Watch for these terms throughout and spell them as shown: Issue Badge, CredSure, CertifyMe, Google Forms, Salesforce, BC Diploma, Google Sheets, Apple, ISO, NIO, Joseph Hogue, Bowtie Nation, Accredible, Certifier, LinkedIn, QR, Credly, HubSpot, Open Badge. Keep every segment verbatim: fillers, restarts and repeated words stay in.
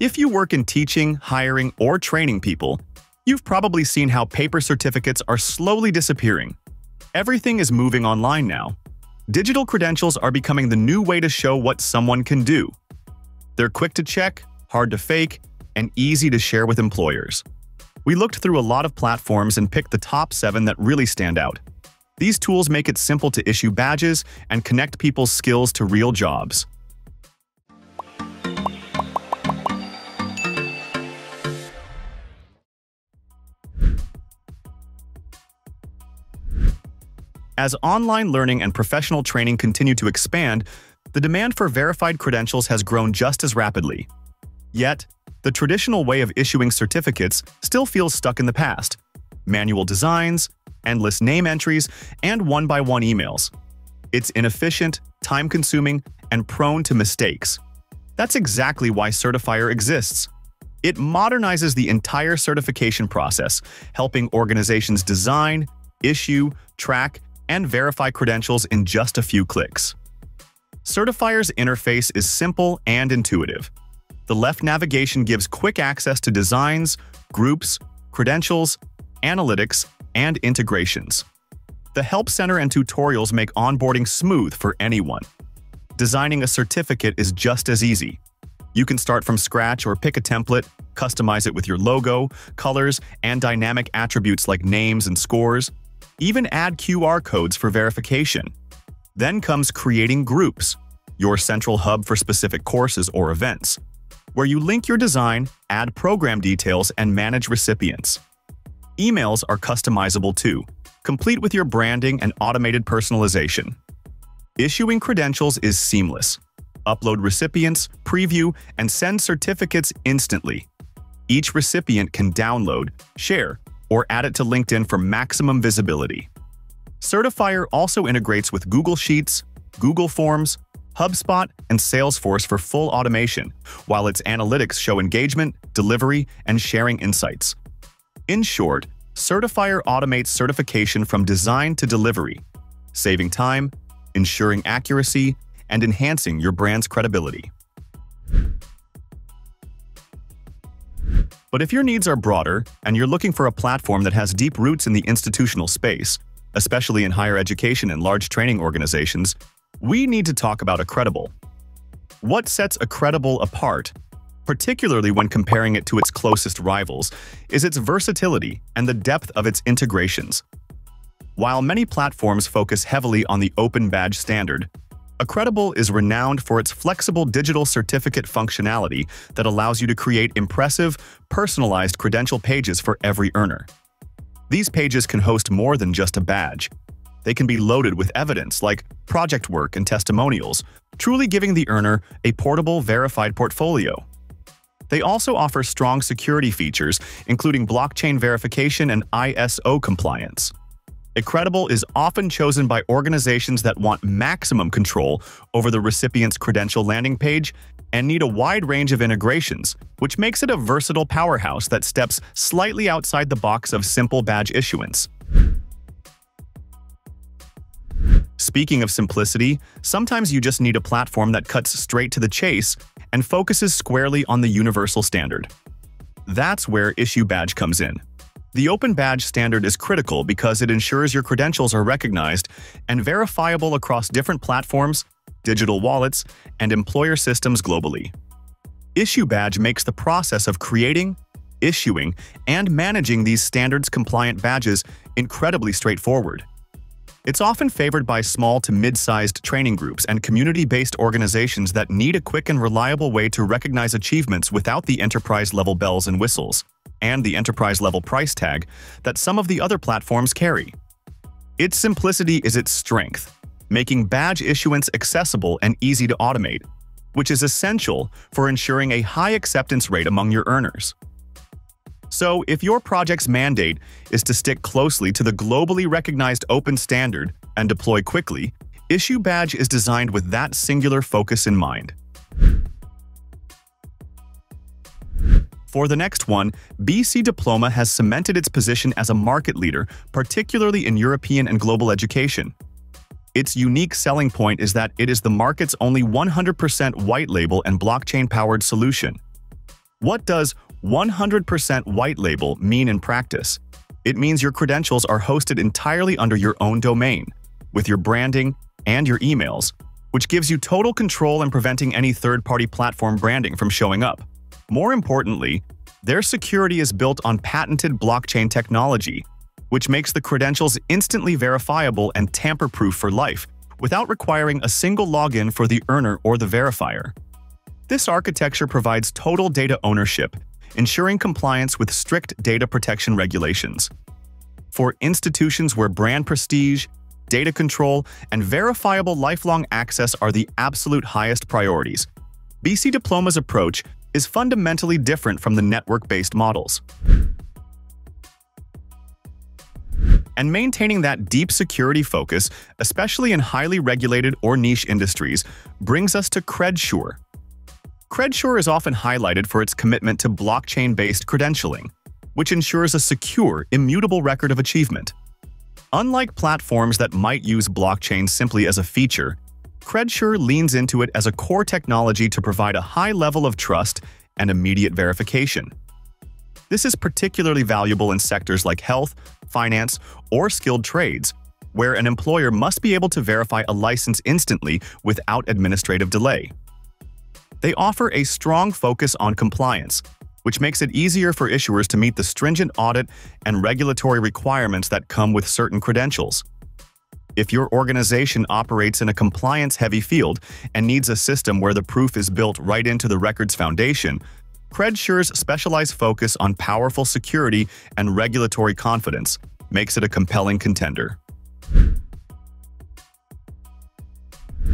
If you work in teaching, hiring, or training people, you've probably seen how paper certificates are slowly disappearing. Everything is moving online now. Digital credentials are becoming the new way to show what someone can do. They're quick to check, hard to fake, and easy to share with employers. We looked through a lot of platforms and picked the top seven that really stand out. These tools make it simple to issue badges and connect people's skills to real jobs. As online learning and professional training continue to expand, the demand for verified credentials has grown just as rapidly. Yet, the traditional way of issuing certificates still feels stuck in the past. Manual designs, endless name entries, and one-by-one emails. It's inefficient, time-consuming, and prone to mistakes. That's exactly why Certifier exists. It modernizes the entire certification process, helping organizations design, issue, track, and verify credentials in just a few clicks. Certifier's interface is simple and intuitive. The left navigation gives quick access to designs, groups, credentials, analytics, and integrations. The Help Center and tutorials make onboarding smooth for anyone. Designing a certificate is just as easy. You can start from scratch or pick a template, customize it with your logo, colors, and dynamic attributes like names and scores, even add Q R codes for verification. Then comes creating groups, your central hub for specific courses or events, where you link your design, add program details, and manage recipients. Emails are customizable too, complete with your branding and automated personalization. Issuing credentials is seamless. Upload recipients, preview, and send certificates instantly. Each recipient can download, share, or add it to LinkedIn for maximum visibility. Certifier also integrates with Google Sheets, Google Forms, HubSpot, and Salesforce for full automation, while its analytics show engagement, delivery, and sharing insights. In short, Certifier automates certification from design to delivery, saving time, ensuring accuracy, and enhancing your brand's credibility. But if your needs are broader and you're looking for a platform that has deep roots in the institutional space, especially in higher education and large training organizations, we need to talk about Accredible. What sets Accredible apart, particularly when comparing it to its closest rivals, is its versatility and the depth of its integrations. While many platforms focus heavily on the Open Badge standard, Accredible is renowned for its flexible digital certificate functionality that allows you to create impressive, personalized credential pages for every earner. These pages can host more than just a badge. They can be loaded with evidence like project work and testimonials, truly giving the earner a portable, verified portfolio. They also offer strong security features, including blockchain verification and I S O compliance. Accredible is often chosen by organizations that want maximum control over the recipient's credential landing page and need a wide range of integrations, which makes it a versatile powerhouse that steps slightly outside the box of simple badge issuance. Speaking of simplicity, sometimes you just need a platform that cuts straight to the chase and focuses squarely on the universal standard. That's where Issue Badge comes in. The Open Badge standard is critical because it ensures your credentials are recognized and verifiable across different platforms, digital wallets, and employer systems globally. Issue Badge makes the process of creating, issuing, and managing these standards-compliant badges incredibly straightforward. It's often favored by small to mid-sized training groups and community-based organizations that need a quick and reliable way to recognize achievements without the enterprise-level bells and whistles and the enterprise-level price tag that some of the other platforms carry. Its simplicity is its strength, making badge issuance accessible and easy to automate, which is essential for ensuring a high acceptance rate among your earners. So, if your project's mandate is to stick closely to the globally recognized open standard and deploy quickly, Issue Badge is designed with that singular focus in mind. For the next one, B C Diploma has cemented its position as a market leader, particularly in European and global education. Its unique selling point is that it is the market's only one hundred percent white label and blockchain-powered solution. What does one hundred percent white label mean in practice? It means your credentials are hosted entirely under your own domain, with your branding and your emails, which gives you total control in preventing any third-party platform branding from showing up. More importantly, their security is built on patented blockchain technology, which makes the credentials instantly verifiable and tamper-proof for life, without requiring a single login for the earner or the verifier. This architecture provides total data ownership, ensuring compliance with strict data protection regulations. For institutions where brand prestige, data control, and verifiable lifelong access are the absolute highest priorities, B C Diploma's approach is fundamentally different from the network-based models. And maintaining that deep security focus, especially in highly regulated or niche industries, brings us to CredSure. CredSure is often highlighted for its commitment to blockchain-based credentialing, which ensures a secure, immutable record of achievement. Unlike platforms that might use blockchain simply as a feature, CredSure leans into it as a core technology to provide a high level of trust and immediate verification. This is particularly valuable in sectors like health, finance, or skilled trades, where an employer must be able to verify a license instantly without administrative delay. They offer a strong focus on compliance, which makes it easier for issuers to meet the stringent audit and regulatory requirements that come with certain credentials. If your organization operates in a compliance-heavy field and needs a system where the proof is built right into the record's foundation, CredSure's specialized focus on powerful security and regulatory confidence makes it a compelling contender.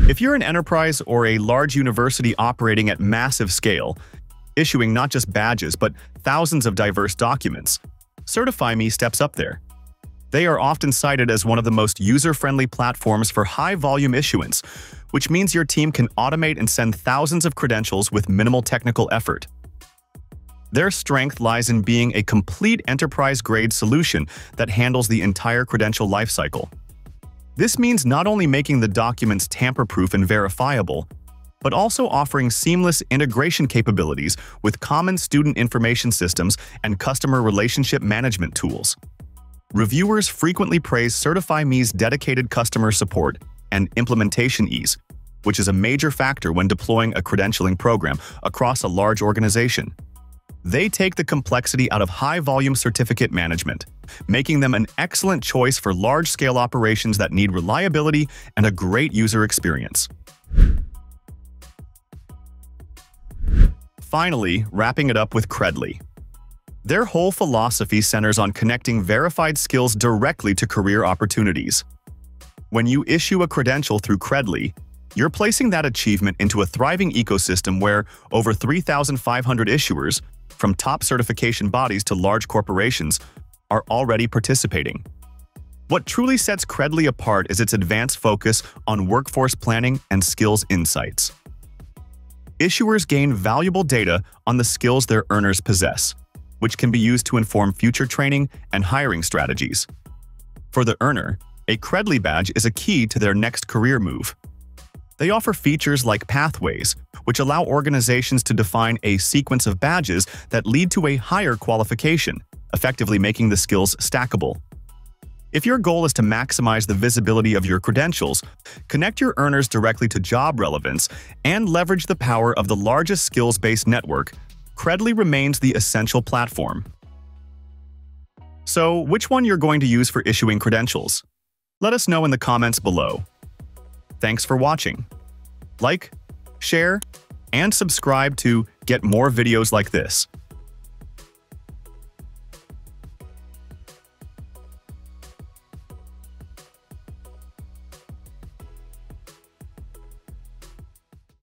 If you're an enterprise or a large university operating at massive scale, issuing not just badges but thousands of diverse documents, CertifyMe steps up there. They are often cited as one of the most user-friendly platforms for high-volume issuance, which means your team can automate and send thousands of credentials with minimal technical effort. Their strength lies in being a complete enterprise-grade solution that handles the entire credential lifecycle. This means not only making the documents tamper-proof and verifiable, but also offering seamless integration capabilities with common student information systems and customer relationship management tools. Reviewers frequently praise CertifyMe's dedicated customer support and implementation ease, which is a major factor when deploying a credentialing program across a large organization. They take the complexity out of high-volume certificate management, making them an excellent choice for large-scale operations that need reliability and a great user experience. Finally, wrapping it up with Credly. Their whole philosophy centers on connecting verified skills directly to career opportunities. When you issue a credential through Credly, you're placing that achievement into a thriving ecosystem where over three thousand five hundred issuers, from top certification bodies to large corporations, are already participating. What truly sets Credly apart is its advanced focus on workforce planning and skills insights. Issuers gain valuable data on the skills their earners possess, which can be used to inform future training and hiring strategies. For the earner, a Credly badge is a key to their next career move. They offer features like pathways, which allow organizations to define a sequence of badges that lead to a higher qualification, effectively making the skills stackable. If your goal is to maximize the visibility of your credentials, connect your earners directly to job relevance and leverage the power of the largest skills-based network, Credly remains the essential platform. So, which one you're going to use for issuing credentials? Let us know in the comments below. Thanks for watching. Like, share, and subscribe to get more videos like this.